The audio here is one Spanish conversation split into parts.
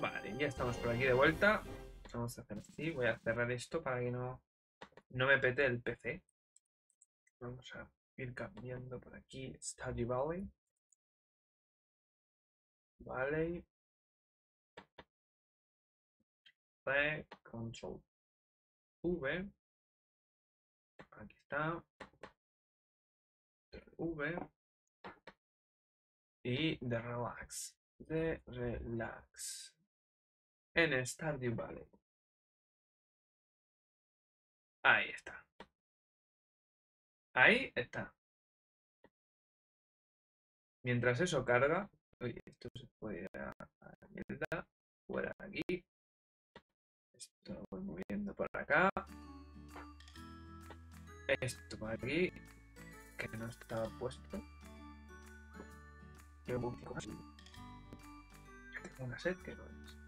Vale, ya estamos por aquí de vuelta. Vamos a hacer así. Voy a cerrar esto para que no me pete el PC. Vamos a ir cambiando por aquí. Stardew Valley. Vale. Control V. Aquí está. V. Y de relax. De relax. En Stardew Valley. Ahí está. Ahí está. Mientras eso carga. Oye, esto se puede ir a la mierda. Fuera de aquí. Esto lo voy moviendo por acá. Esto por aquí. Que no estaba puesto. Yo busco así. Tengo una set que no es.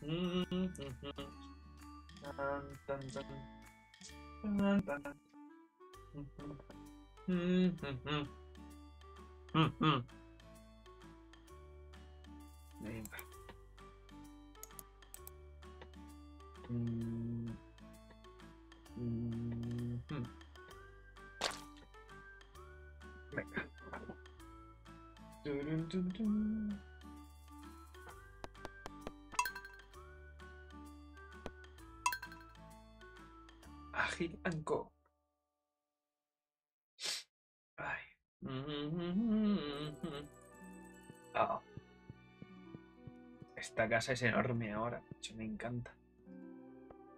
Venga. Venga. Agil and Co. Ay. Oh. Esta casa es enorme ahora. Yo me encanta.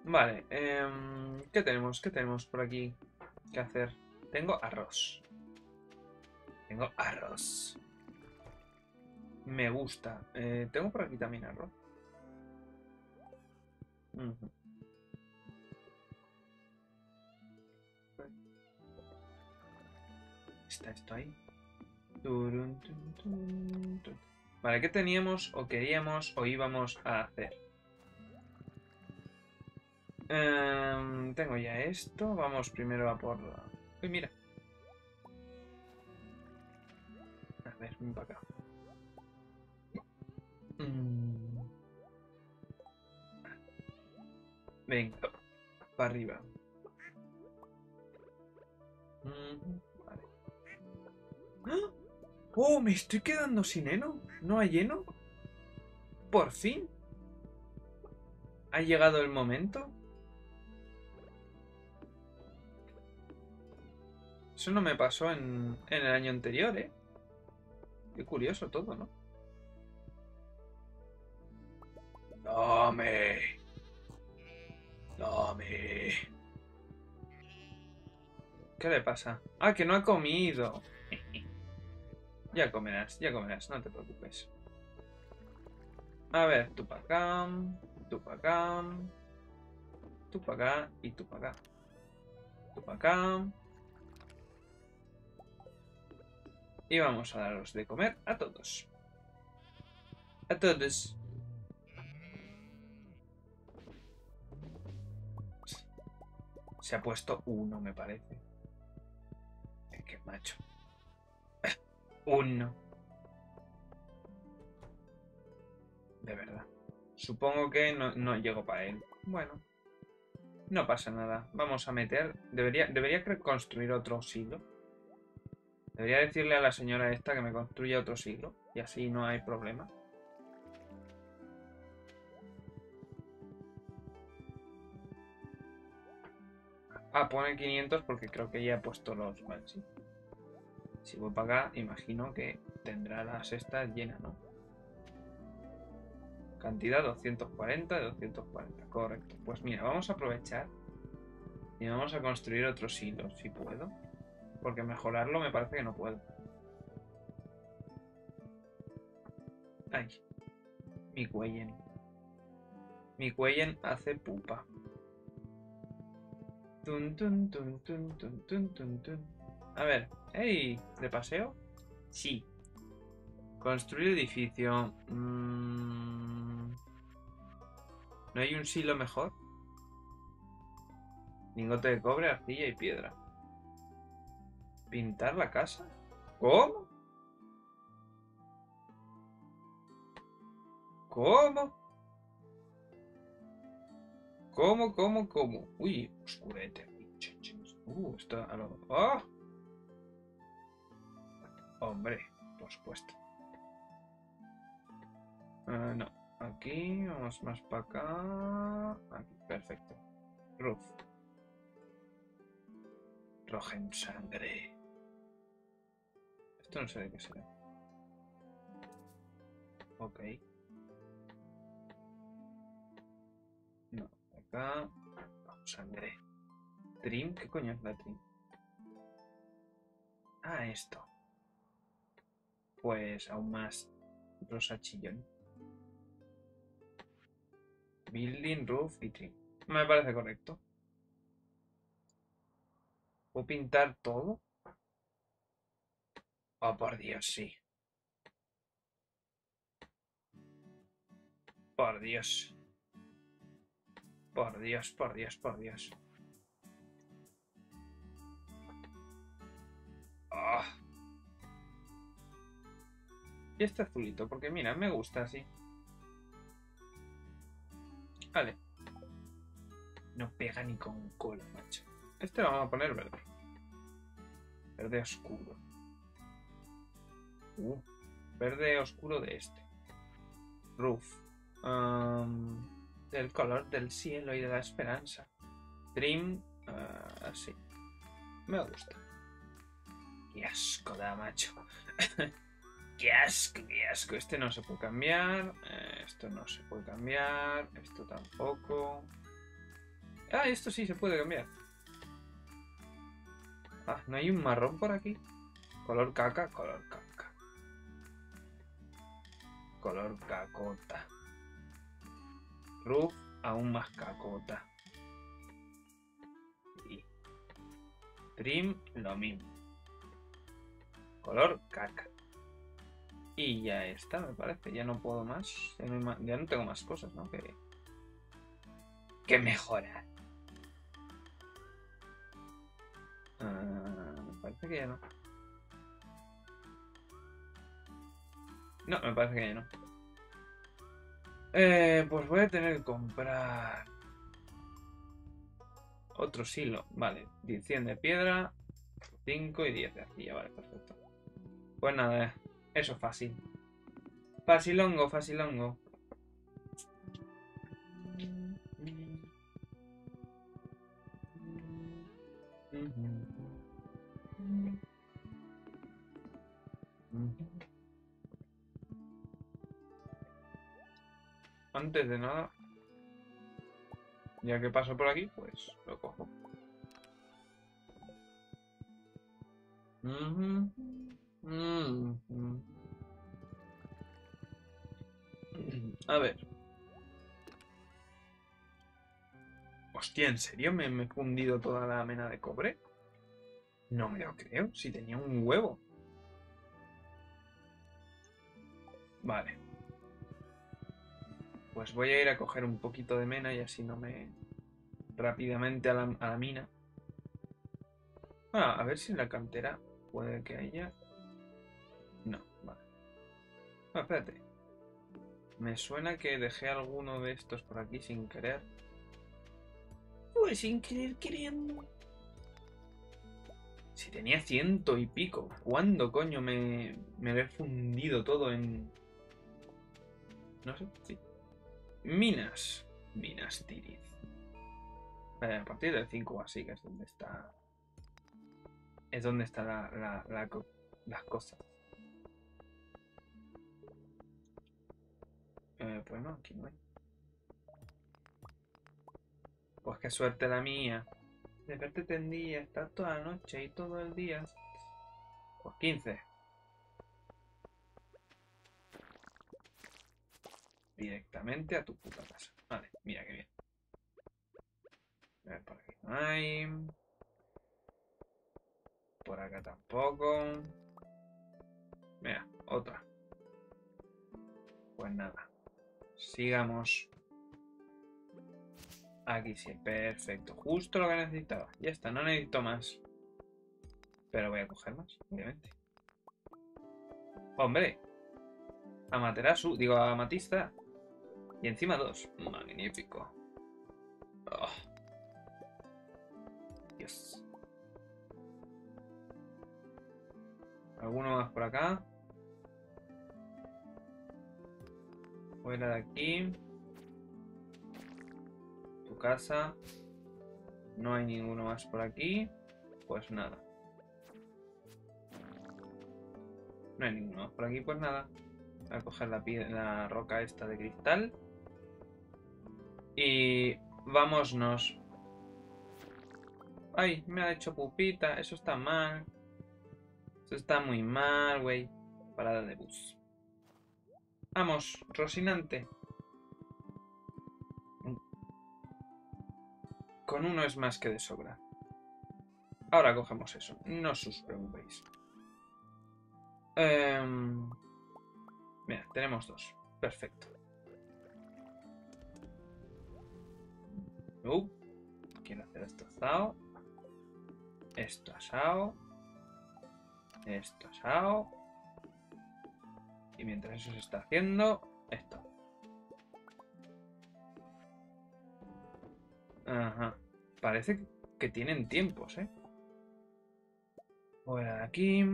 Vale. ¿Qué tenemos? ¿Qué tenemos por aquí que hacer? Tengo arroz. Tengo arroz. Me gusta. Tengo por aquí también arroz. Está esto ahí. Vale, ¿qué teníamos o queríamos o íbamos a hacer? Tengo ya esto. Vamos primero a por... Uy, mira. A ver, ven para acá. Venga, para arriba. Vale. ¡Ah! ¡Oh! Me estoy quedando sin heno. ¿No hay heno? Por fin. ¿Ha llegado el momento? Eso no me pasó en el año anterior, ¿eh? Qué curioso todo, ¿no? ¡Dame! ¡Dame! ¿Qué le pasa? ¡Ah, que no ha comido! Ya comerás, no te preocupes. A ver, tú para acá, tú para acá, tú para acá y tú para acá. Tú para acá. Y vamos a daros de comer a todos. A todos. Se ha puesto uno, me parece. Es que macho. Uno. De verdad. Supongo que no llego para él. Bueno. No pasa nada. Vamos a meter... Debería construir otro siglo. Debería decirle a la señora esta que me construya otro siglo. Y así no hay problema. Ah, pone 500 porque creo que ya he puesto los... Vale, sí. Si voy para acá, imagino que tendrá la cesta llena, ¿no? Cantidad 240 de 240. Correcto. Pues mira, vamos a aprovechar y vamos a construir otros hilos, si puedo. Porque mejorarlo me parece que no puedo. Ay. Mi cuellen. Mi cuellen hace pupa. Tun, tun, tun, tun, tun, tun, tun, tun. A ver, ¡hey! ¿De paseo? Sí. Construir edificio. ¿No hay un silo mejor? Lingote de cobre, arcilla y piedra. ¿Pintar la casa? ¿Cómo? ¿Cómo? ¿Cómo? Uy, oscurete. Está a lo... ¡Oh! Hombre, por supuesto. No, aquí, vamos más para acá. Aquí, perfecto. Roof. Roja en sangre. Esto no sé de qué será. Ok. No, acá. Vamos, sangre. Trim, ¿qué coño es la trim? Ah, esto. Pues aún más rosa chillón. Building, roof y trim. Me parece correcto. ¿Puedo pintar todo? Oh, por Dios, sí. Por Dios. Por Dios. Oh. Y este azulito, porque mira, me gusta así. Vale. No pega ni con cola, macho. Este lo vamos a poner verde. Verde oscuro. Verde oscuro de este. Roof. Del color del cielo y de la esperanza. Trim. Así. Me gusta. ¡Qué asco da, macho! ¡Qué asco! Este no se puede cambiar. Esto no se puede cambiar. Esto tampoco. Ah, esto sí se puede cambiar. Ah, ¿no hay un marrón por aquí? Color caca, color caca. Color cacota. Roof aún más cacota. Y trim lo mismo. Color caca. Y ya está, me parece. Ya no puedo más. Ya no tengo más cosas, ¿no? Que mejorar. Me parece que ya no. No, me parece que ya no. Pues voy a tener que comprar otro silo. Vale, 100 de piedra, 5 y 10 de arcilla. Vale, perfecto. Pues nada, eso fácil. Facilongo. Antes de nada, ya que paso por aquí, pues lo cojo. A ver. Hostia, ¿en serio me he fundido toda la mena de cobre? No me lo creo, si tenía un huevo. Vale. Pues voy a ir a coger un poquito de mena y así no me... Rápidamente a la mina. Ah, a ver si en la cantera puede que haya... No, vale. Ah, espérate. Me suena que dejé alguno de estos por aquí sin querer. Pues sin querer queriendo. Si tenía 100 y pico. ¿Cuándo coño me he fundido todo en...? No sé, sí. Minas. Minas Tirith. Vale, a partir del 5 así que es donde está... Es donde están las cosas. Pues no, aquí no hay. Pues qué suerte la mía. De verte tendía, estar toda la noche y todo el día. Pues 15. Directamente a tu puta casa. Vale, mira qué bien. A ver, por aquí no hay. Por acá tampoco. Mira, otra. Pues nada. Sigamos. Aquí sí, perfecto. Justo lo que necesitaba. Ya está, no necesito más. Pero voy a coger más, obviamente. ¡Hombre! Amaterasu, digo, amatista. Y encima 2. Magnífico. Oh. Dios. ¿Alguno más por acá? Fuera de aquí. Tu casa. No hay ninguno más por aquí. Pues nada. No hay ninguno más por aquí, pues nada. Voy a coger la roca esta de cristal. Y vámonos. Ay, me ha hecho pupita. Eso está mal. Eso está muy mal, güey. Parada de bus. Vamos, Rocinante. Con uno es más que de sobra. Ahora cogemos eso. No os preocupéis. Mira, tenemos 2. Perfecto. Quiero hacer esto asado. Esto asado. Esto asado. Y mientras eso se está haciendo, esto. Ajá. Parece que tienen tiempos, ¿eh? Fuera de aquí.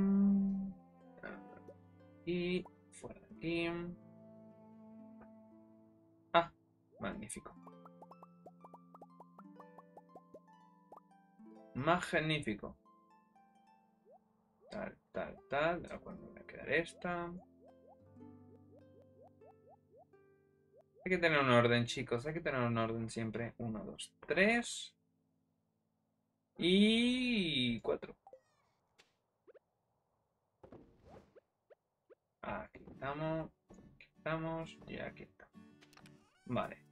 Y fuera de aquí. Ah, magnífico. Magnífico. Tal, tal, tal. De la cual me voy a quedar esta. Hay que tener un orden, chicos. Hay que tener un orden siempre. 1, 2, 3. Y 4. Aquí estamos. Aquí estamos. Y aquí estamos. Vale.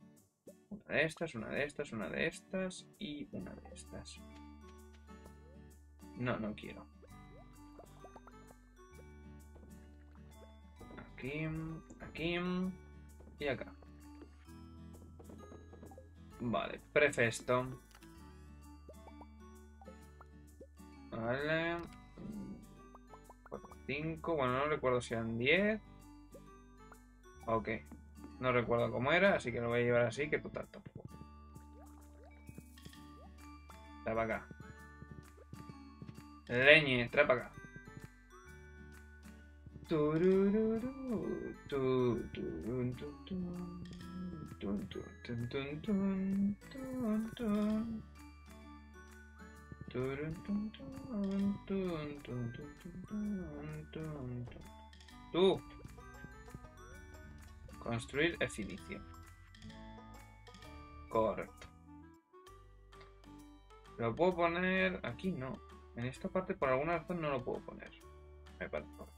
Una de estas, una de estas, una de estas. Y una de estas. No, no quiero. Aquí, aquí y acá. Vale, perfecto. Vale. 4, 5. Bueno, no recuerdo si eran 10. Ok. No recuerdo cómo era, así que lo voy a llevar así, que total tampoco. Trae para acá. Leñe, trae para acá. Tú. Construir es inicio. Correcto. Lo puedo poner aquí, no. En esta parte por alguna razón no lo puedo poner. Me parece correcto.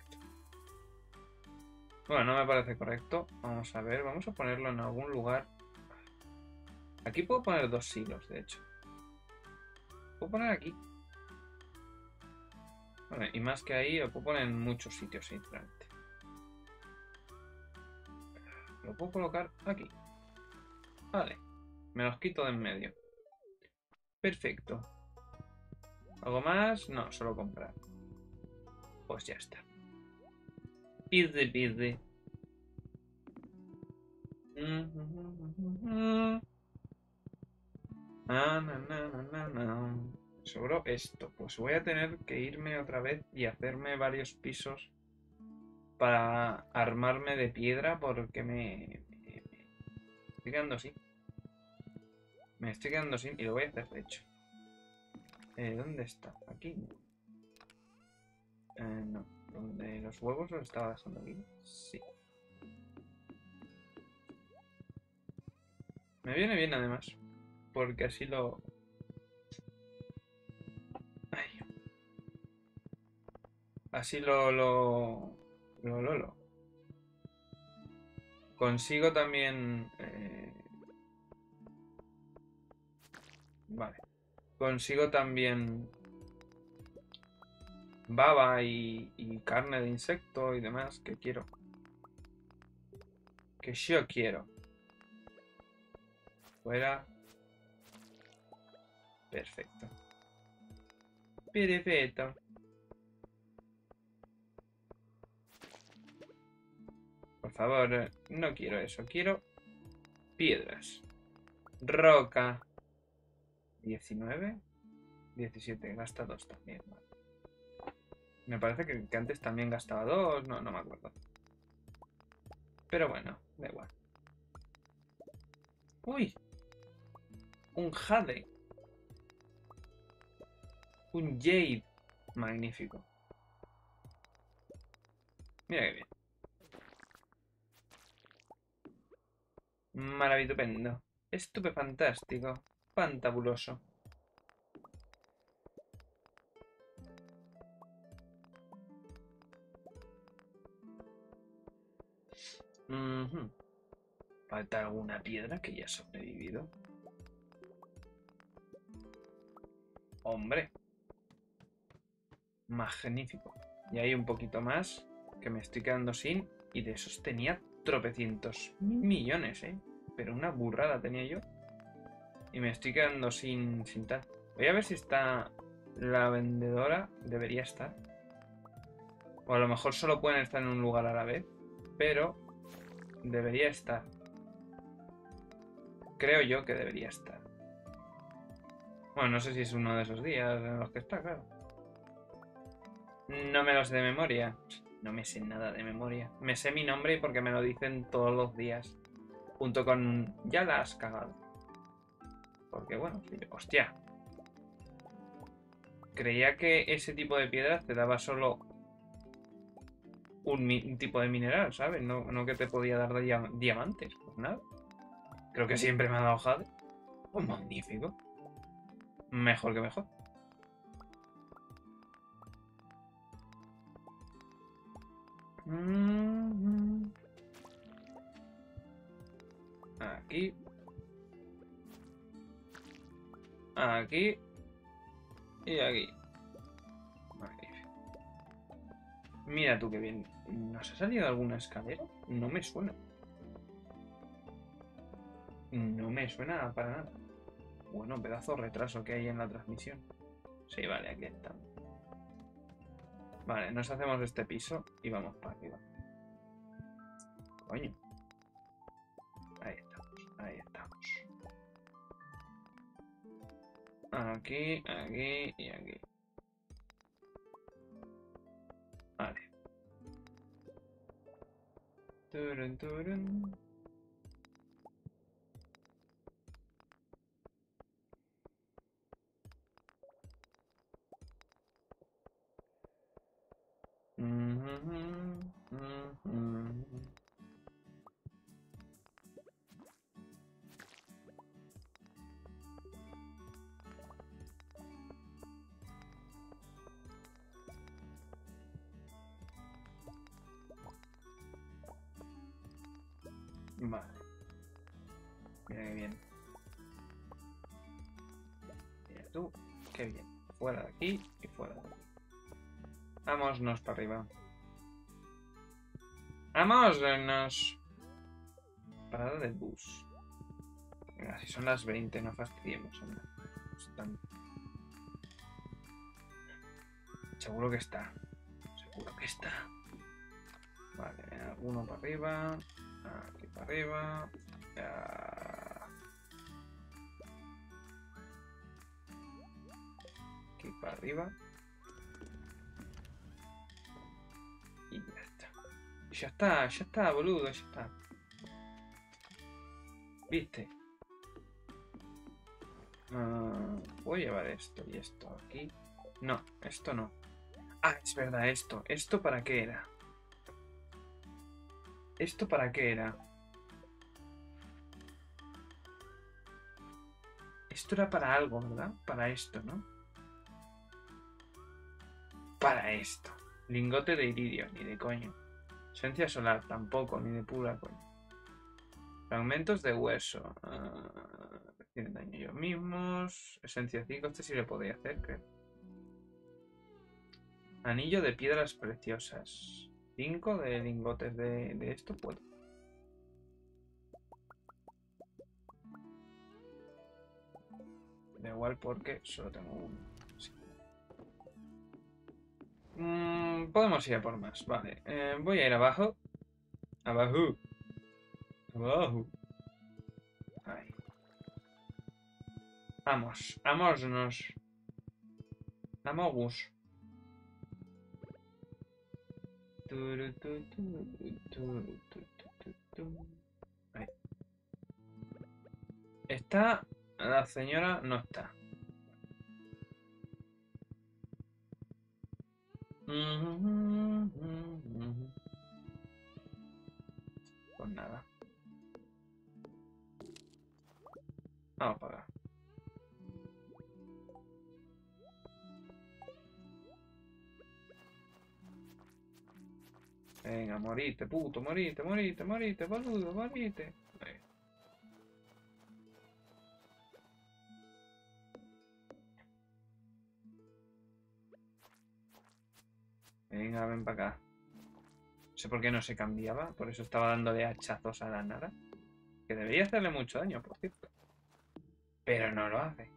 Bueno, no me parece correcto. Vamos a ver, vamos a ponerlo en algún lugar. Aquí puedo poner 2 hilos, de hecho. Puedo poner aquí. Bueno, y más que ahí, lo puedo poner en muchos sitios, sinceramente. Lo puedo colocar aquí. Vale. Me los quito de en medio. Perfecto. ¿Algo más? No, solo comprar. Pues ya está. Easy, easy. Sobró esto. Pues voy a tener que irme otra vez y hacerme varios pisos para armarme de piedra porque me estoy quedando sin. Me estoy quedando sin y lo voy a hacer de hecho. ¿Dónde está? Aquí. No. ¿Dónde los huevos los estaba dejando aquí? Sí. Me viene bien además. Porque así lo... Ay. Así lo consigo también. Vale. Consigo también baba y carne de insecto y demás que quiero. Que yo quiero. Fuera. Perfecto. Perfecto. Por favor, no quiero eso. Quiero piedras. Roca. 19. 17. Gasta 2 también. Vale. Me parece que antes también gastaba 2. No, no me acuerdo. Pero bueno, da igual. ¡Uy! Un jade. Un jade. Magnífico. Mira qué bien. Maravitupendo. Estupefantástico. Fantabuloso. Falta alguna piedra que ya ha sobrevivido. Hombre. Magnífico. Y hay un poquito más que me estoy quedando sin. Y de esos tenía tropecientos millones, ¿eh? Pero una burrada tenía yo. Y me estoy quedando sin tal. Voy a ver si está la vendedora. Debería estar. O a lo mejor solo pueden estar en un lugar a la vez. Pero debería estar. Creo yo que debería estar. Bueno, no sé si es uno de esos días en los que está, claro. No me lo sé de memoria. No me sé nada de memoria. Me sé mi nombre y porque me lo dicen todos los días. Junto con... Ya la has cagado. Porque bueno... Hostia. Creía que ese tipo de piedras te daba solo... Un tipo de mineral, ¿sabes? No que te podía dar diamantes. Pues nada. Creo que siempre me ha dado jade. Pues magnífico. Mejor que mejor. Aquí. Aquí. Y aquí. Magnífico. Mira tú qué bien. ¿Nos ha salido alguna escalera? No me suena. No me suena para nada. Bueno, pedazo de retraso que hay en la transmisión. Sí, vale, aquí está. Vale, nos hacemos este piso y vamos para arriba. Coño. Ahí estamos, ahí estamos. Aquí, aquí y aquí. Vale. Turun, turun. Vale. Mira qué bien. Mira tú, qué bien. Fuera de aquí y fuera de aquí. Vámonos para arriba. ¡Vámonos! Parada del bus. Venga, si son las 20, no fastidiemos. Están... Seguro que está. Seguro que está. Vale, uno para arriba. Aquí para arriba. Aquí para arriba. Y ya está. Ya está, boludo, ya está. ¿Viste? Voy a llevar esto y esto aquí. No, esto no. Ah, es verdad, esto. ¿Esto para qué era? ¿Esto para qué era? Esto era para algo, ¿verdad? Para esto, ¿no? Para esto. Lingote de iridio, ni de coño. Esencia solar, tampoco, ni de pura coño. Fragmentos de hueso. Tienen daño ellos mismos. Esencia 5, este sí lo podía hacer, creo. Anillo de piedras preciosas. 5 de lingotes de esto puedo. Da igual porque solo tengo uno. Sí. Podemos ir a por más. Vale. Voy a ir abajo. Abajo. Abajo. Vamos, amosnos. Amogus. Está... La señora no está. Pues nada. Vamos para acá. Venga, morite, puto, morite, morite, morite, boludo, morite. Venga, ven para acá. No sé por qué no se cambiaba, por eso estaba dándole hachazos a la nada. Que debería hacerle mucho daño, por cierto. Pero no lo hace.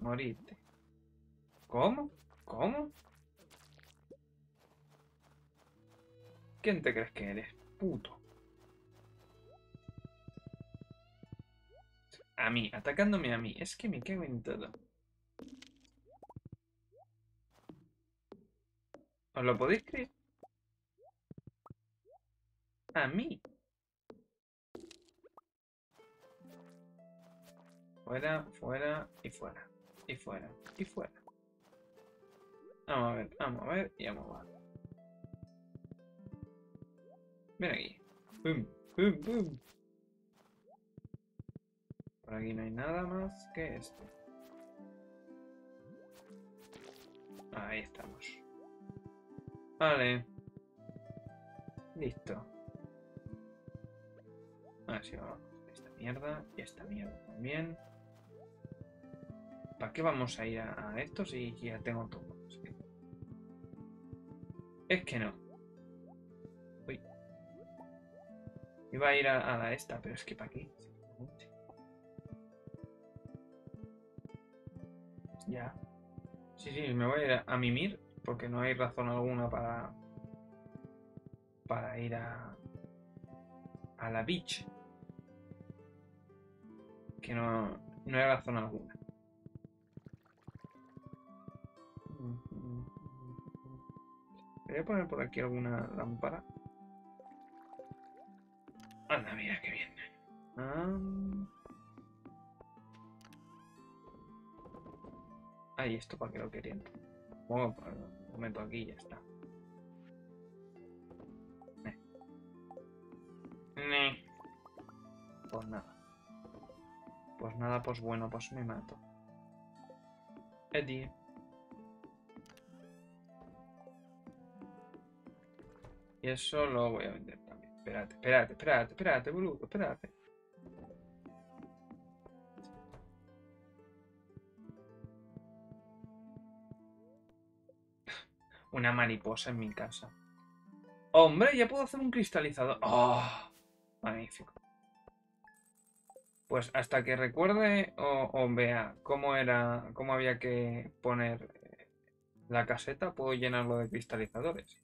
Morite. ¿Cómo? ¿Cómo? ¿Quién te crees que eres, puto? A mí, atacándome a mí. Es que me cago en todo. ¿Os lo podéis creer? A mí. Fuera, fuera y fuera. Y fuera, y fuera. Vamos a ver y vamos a ver. Ven aquí. Boom, boom, boom. Por aquí no hay nada más que esto. Ahí estamos. Vale. Listo. Así vamos. Esta mierda y esta mierda también. ¿Para qué vamos a ir a esto si ya tengo todo? Es que no. Uy. Iba a ir a la esta, pero es que ¿para qué? Ya. Sí, sí, me voy a ir a mimir, porque no hay razón alguna para ir a la beach. Que no hay razón alguna. Voy a poner por aquí alguna lámpara. Anda, mira qué bien. Ah, y esto para que lo querían. Bueno, lo meto aquí y ya está. Pues nada. Pues nada, pues bueno, pues me mato. Eddie. Y eso lo voy a vender también. Espérate, espérate, espérate, espérate, boludo, espérate. Una mariposa en mi casa. ¡Hombre! Ya puedo hacer un cristalizador. ¡Oh! Magnífico. Pues hasta que recuerde o vea cómo había que poner la caseta, puedo llenarlo de cristalizadores.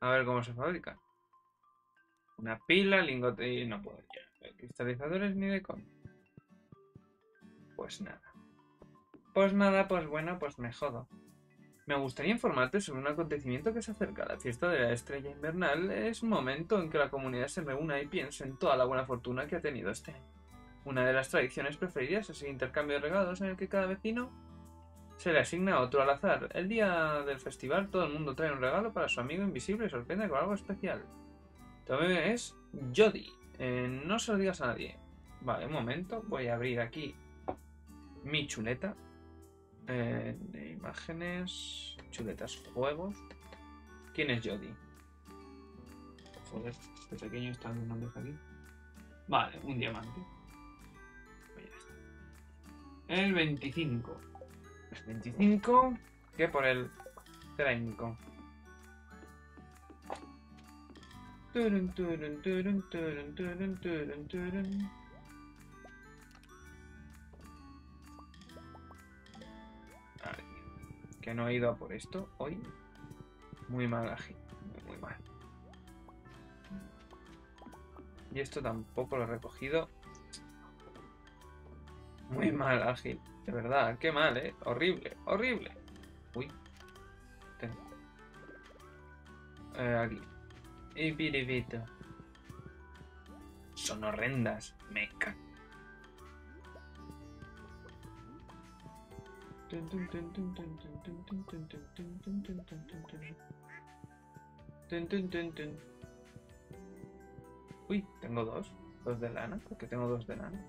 A ver cómo se fabrica. Una pila, lingote y no puedo ya. Cristalizadores ni de con. Pues nada. Pues nada, pues bueno, pues me jodo. Me gustaría informarte sobre un acontecimiento que se acerca. La fiesta de la estrella invernal es un momento en que la comunidad se reúna y piensa en toda la buena fortuna que ha tenido este año. Una de las tradiciones preferidas es el intercambio de regalos en el que cada vecino... se le asigna otro al azar. El día del festival todo el mundo trae un regalo para su amigo invisible y sorprende con algo especial. Tu amigo es Jody. No se lo digas a nadie. Vale, un momento. Voy a abrir aquí mi chuleta. De imágenes. Chuletas, juegos. ¿Quién es Jody? Joder, este pequeño está en una bandeja aquí. Vale, un diamante. Pues ya está. El 25. 25, que por el 35. Vale, que no he ido a por esto hoy. Muy mal, ají. Muy mal. Y esto tampoco lo he recogido. Muy mal, Ágil. De verdad, qué mal, ¿eh? Horrible, horrible. Uy. Tengo. Aquí. Y piripito. Son horrendas. Me cago. Uy, tengo dos. Dos de lana, porque tengo dos de lana.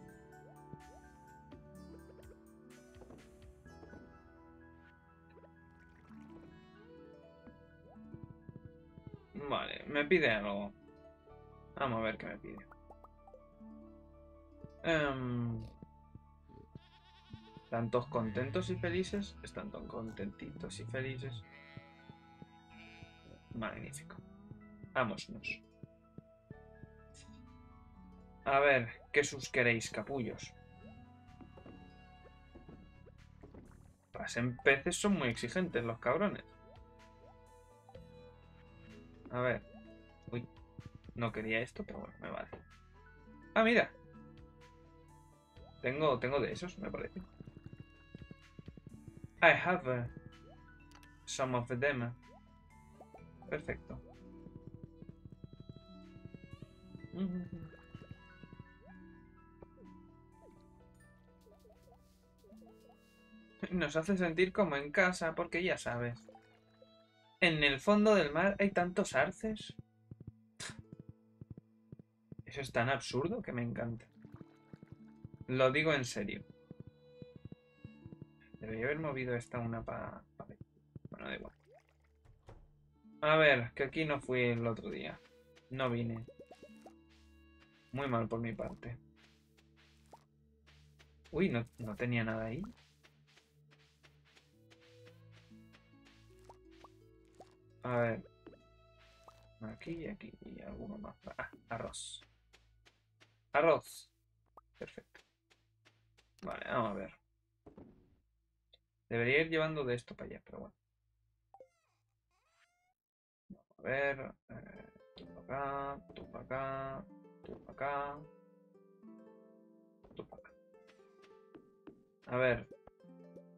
Vale, me pide algo. Vamos a ver qué me pide. Están todos contentos y felices. Están todos contentitos y felices. Magnífico. Vámonos. A ver, ¿qué sus queréis, capullos? Pasen peces, son muy exigentes los cabrones. A ver. Uy, no quería esto, pero bueno, me vale. Ah, mira. Tengo de esos, me parece. I have some of them. Perfecto. Nos hace sentir como en casa, porque ya sabes. En el fondo del mar hay tantos arces. Eso es tan absurdo que me encanta. Lo digo en serio. Debería haber movido esta una para... Vale. Bueno, da igual. A ver, que aquí no fui el otro día. No vine. Muy mal por mi parte. Uy, no tenía nada ahí. A ver. Aquí y aquí. Y alguno más. Ah, arroz. Arroz. Perfecto. Vale, vamos a ver. Debería ir llevando de esto para allá, pero bueno. A ver, tú para acá, tú para acá, tú para acá, tú para acá. A ver,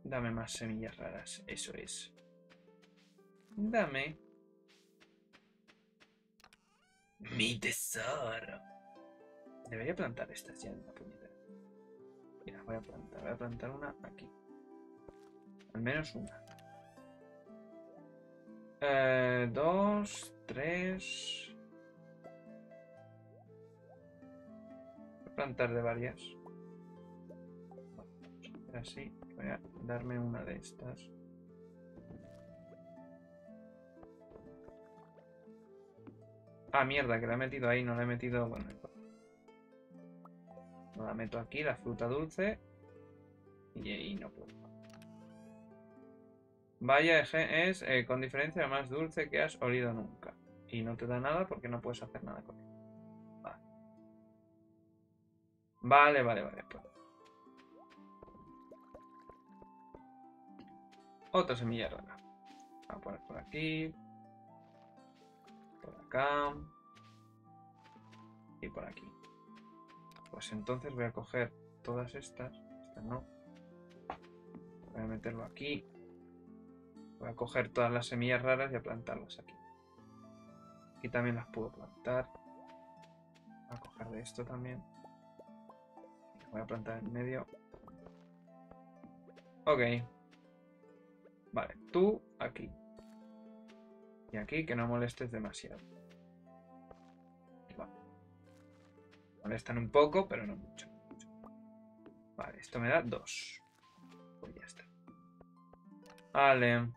dame más semillas raras, eso es. Dame mi tesoro. Debería plantar estas ya en la puñetera. Mira, voy a plantar una aquí. Al menos una. 2, 3. Voy a plantar de varias. Así, voy a darme una de estas. Ah, mierda, que la he metido ahí, no la he metido. Bueno, no la meto aquí, la fruta dulce. Y ahí no puedo. Vaya, es con diferencia la más dulce que has olido nunca. Y no te da nada porque no puedes hacer nada con él. Vale. Vale. Pues. Otra semilla rara. Voy a poner por aquí. Por acá. Y por aquí. Pues entonces voy a coger todas estas. Estas no. Voy a meterlo aquí. Voy a coger todas las semillas raras y a plantarlas aquí. Aquí también las puedo plantar. Voy a coger de esto también. Voy a plantar en medio. Ok. Vale, tú aquí. Y aquí que no molestes demasiado. Vale. Molestan un poco, pero no mucho. Vale, esto me da 2. Pues ya está. Vale.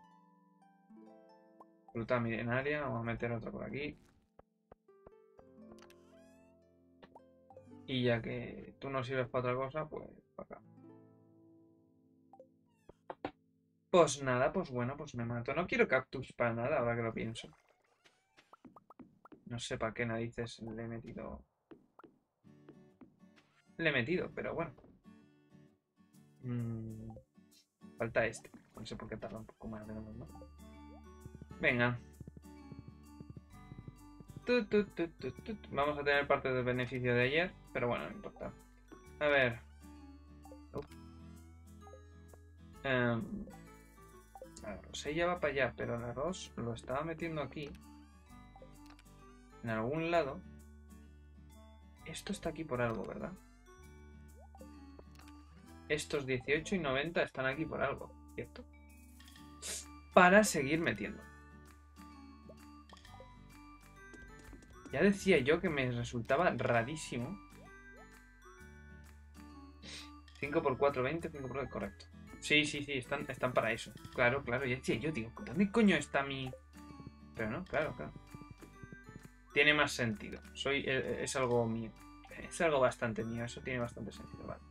Fruta milenaria, vamos a meter otra por aquí. Y ya que tú no sirves para otra cosa, pues para acá. Pues nada, pues bueno, pues me mato. No quiero cactus para nada, ahora que lo pienso. No sé para qué narices le he metido. Le he metido, pero bueno. Falta este. No sé por qué tarda un poco más de lo normal. Venga. Vamos a tener parte del beneficio de ayer, pero bueno, no importa. A ver. La rosella va para allá, pero el arroz lo estaba metiendo aquí. En algún lado. Esto está aquí por algo, ¿verdad? Estos 18 y 90 están aquí por algo, ¿cierto? Para seguir metiendo. Ya decía yo que me resultaba rarísimo. 5×4, 20, 5×4, correcto. Sí, están para eso. Claro, ya decía yo, digo, ¿dónde coño está mi...? Pero no, claro. Tiene más sentido. Es algo mío. Es algo bastante mío, eso tiene bastante sentido, vale.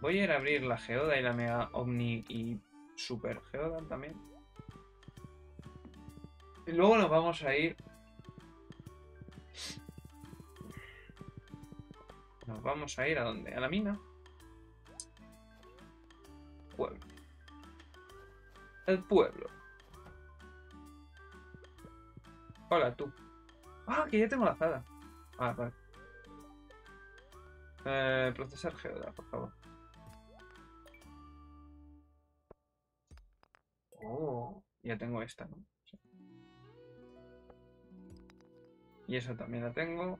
Voy a ir a abrir la geoda y la mega omni y super geoda también. Y luego nos vamos a ir... Nos vamos a ir a dónde? A la mina. Pueblo. El pueblo. Hola, tú. Ah, que ya tengo la azada. Ah, vale. Procesar geoda, por favor. Oh, ya tengo esta, ¿no? Sí. Y esa también la tengo.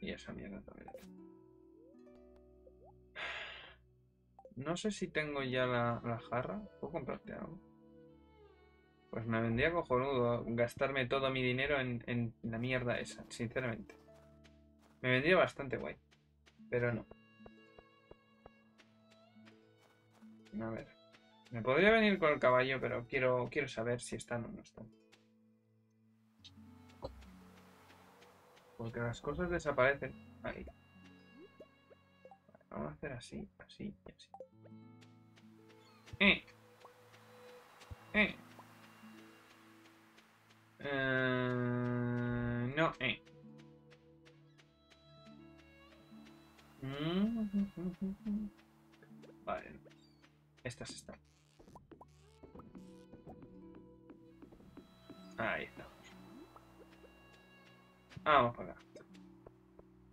Y esa mierda también la tengo. No sé si tengo ya la jarra. ¿Puedo comprarte algo? Pues me vendría cojonudo gastarme todo mi dinero en la mierda esa, sinceramente. Me vendría bastante guay. Pero no. A ver. Me podría venir con el caballo, pero quiero saber si están o no están. Porque las cosas desaparecen. Ahí. Vale, vamos a hacer así, así y así. Vale. Estas están. Ahí estamos. Vamos para acá.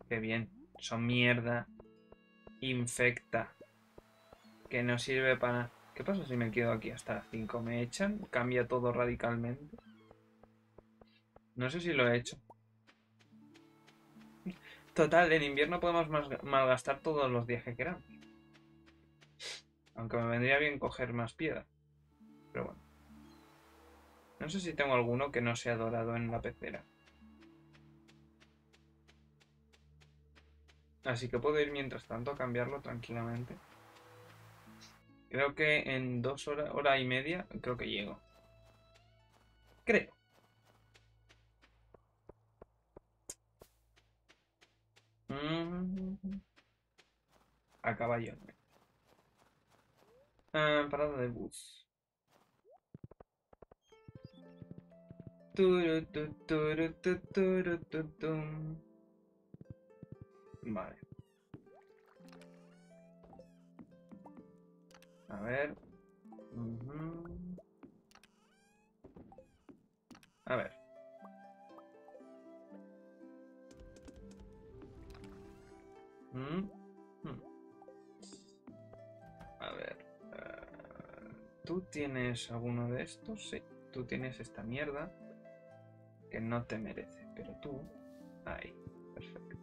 Qué bien. Son mierda. Infecta. Que no sirve para nada. ¿Qué pasa si me quedo aquí hasta las 5? ¿Me echan? ¿Cambia todo radicalmente? No sé si lo he hecho. Total, en invierno podemos malgastar todos los días que queramos. Aunque me vendría bien coger más piedra. Pero bueno. No sé si tengo alguno que no sea dorado en la pecera. Así que puedo ir mientras tanto a cambiarlo tranquilamente. Creo que en 2 horas, hora y media, creo que llego. Creo. A caballo. Parada de bus. Vale. A ver. A ver. A ver. ¿Tú tienes alguno de estos? Sí. Tú tienes esta mierda. Que no te merece. Pero tú... Ahí. Perfecto.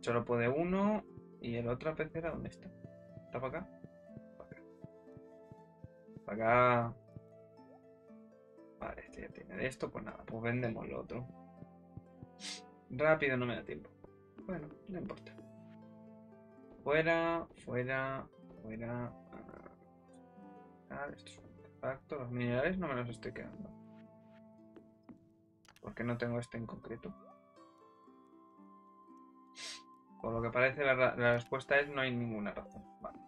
Solo puede uno. ¿Y el otro pecera dónde está? ¿Está para acá? Para acá. Para acá. Vale, este ya tiene de esto. Pues nada, pues vendemos lo otro. Rápido, no me da tiempo. Bueno, no importa. Fuera, fuera, fuera. Esto es un artefacto. Los minerales no me los estoy quedando. Porque no tengo este en concreto. Por lo que parece la respuesta es no hay ninguna razón. Vale.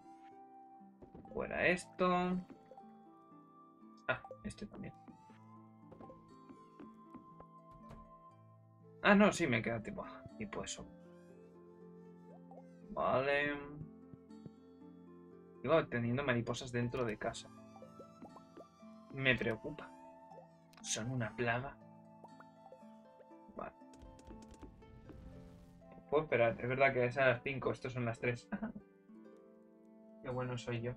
Fuera esto. Ah, este también. Ah, no, sí, me queda tipo... Y pues eso. Vale. Digo, teniendo mariposas dentro de casa. Me preocupa. son una plaga. Vale. Puedo esperar, es verdad que son las 5, estos son las 3. Qué bueno soy yo.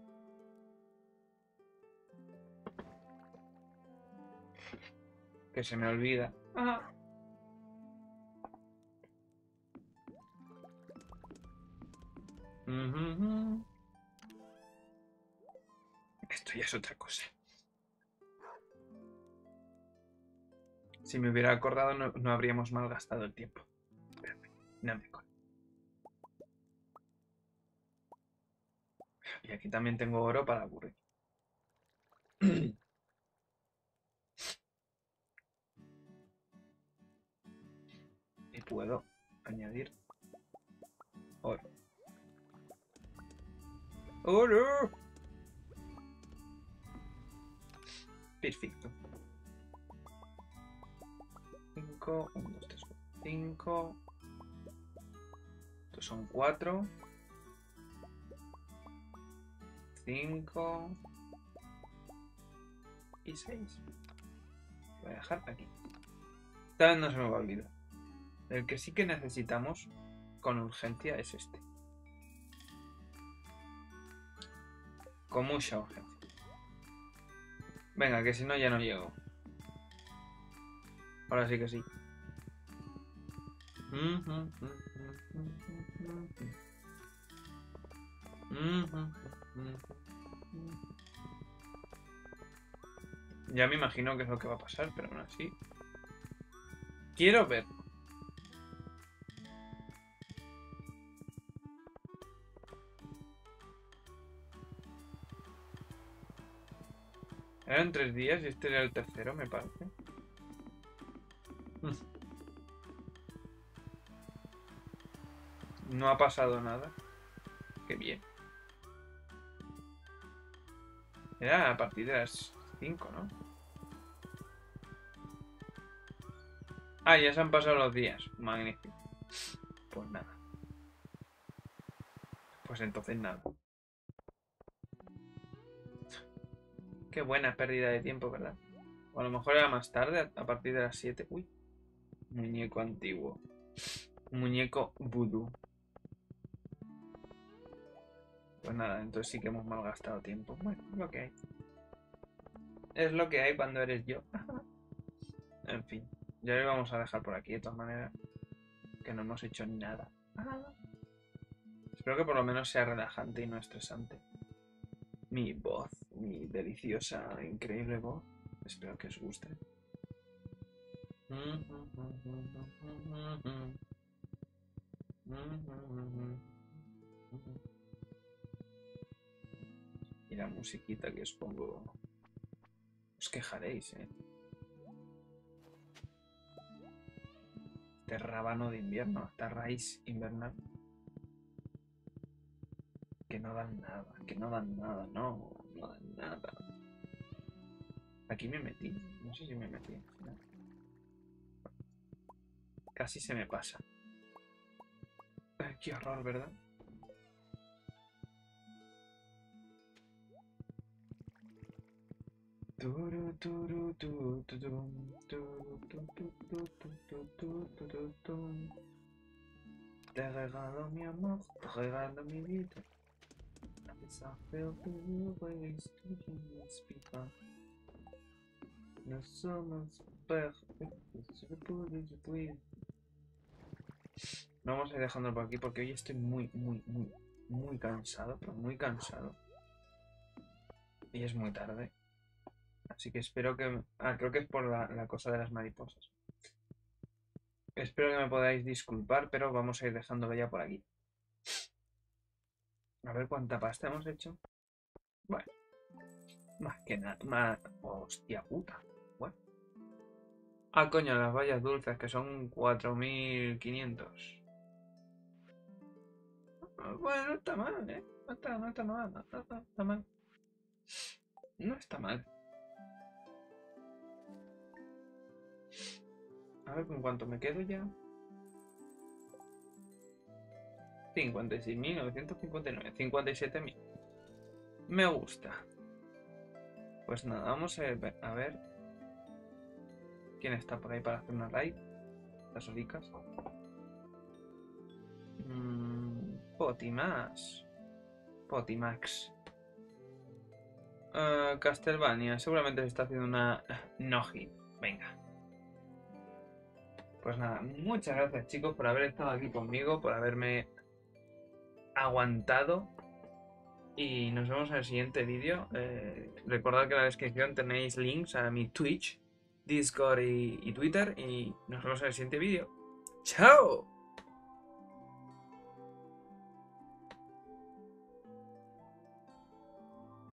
Que se me olvida. Ah. Esto ya es otra cosa. Si me hubiera acordado no habríamos malgastado el tiempo. Espérame, no me acuerdo. Y aquí también tengo oro para aburrir. Y puedo añadir oro. ¡Oro! Perfecto. 5, 1, 2, 3, 4, 5. Estos son 4. 5. Y 6. Voy a dejar aquí. Esta vez no se me va a olvidar. El que sí que necesitamos con urgencia es este. Con mucha urgencia. Venga, que si no ya no llego. Ahora sí que sí. Ya me imagino que es lo que va a pasar, pero aún así. Quiero ver. Eran 3 días y este era el tercero, me parece. No ha pasado nada. Qué bien. Era a partir de las 5, ¿no? Ah, ya se han pasado los días. Magnífico. Pues nada. Pues entonces nada. Qué buena pérdida de tiempo, ¿verdad? O a lo mejor era más tarde, a partir de las 7. Uy. Muñeco antiguo. Muñeco vudú. Pues nada, entonces sí que hemos malgastado tiempo. Bueno, es lo que hay. Es lo que hay cuando eres yo. En fin. Ya lo vamos a dejar por aquí, de todas maneras. Que no hemos hecho nada. Espero que por lo menos sea relajante y no estresante. Mi voz. Mi deliciosa, increíble voz. Espero que os guste. Y la musiquita que os pongo. Os quejaréis, ¿eh? Este rábano de invierno, esta raíz invernal. Que no dan nada, no. No da nada. Aquí me metí. No sé si me metí. Casi se me pasa. Ay, qué horror, ¿verdad? Te regalo mi amor, te regalo mi vida. I felt the world away, speaking and speaking. The summer's perfect, it's the body to breathe. Vamos a ir dejándolo por aquí porque hoy estoy muy cansado, pero muy cansado. Y es muy tarde. Así que espero que... Ah, creo que es por la cosa de las mariposas. Espero que me podáis disculpar, pero vamos a ir dejándolo ya por aquí. A ver cuánta pasta hemos hecho. Bueno. Más que nada. Más... Hostia puta. Bueno. Ah, coño, las bayas dulces que son 4500. Bueno, no está mal, ¿eh? No está mal. No está mal. A ver con cuánto me quedo ya. 56.959, 57.000. Me gusta. Pues nada, vamos a ver. ¿Quién está por ahí para hacer una raid? Las oricas. Potimax. Potimax. Castlevania. Seguramente se está haciendo una no-hit. Venga. Pues nada, muchas gracias chicos por haber estado aquí conmigo, por haberme aguantado. Y nos vemos en el siguiente vídeo. Recordad que en la descripción tenéis links a mi Twitch, Discord y Twitter. Y nos vemos en el siguiente vídeo. ¡Chao!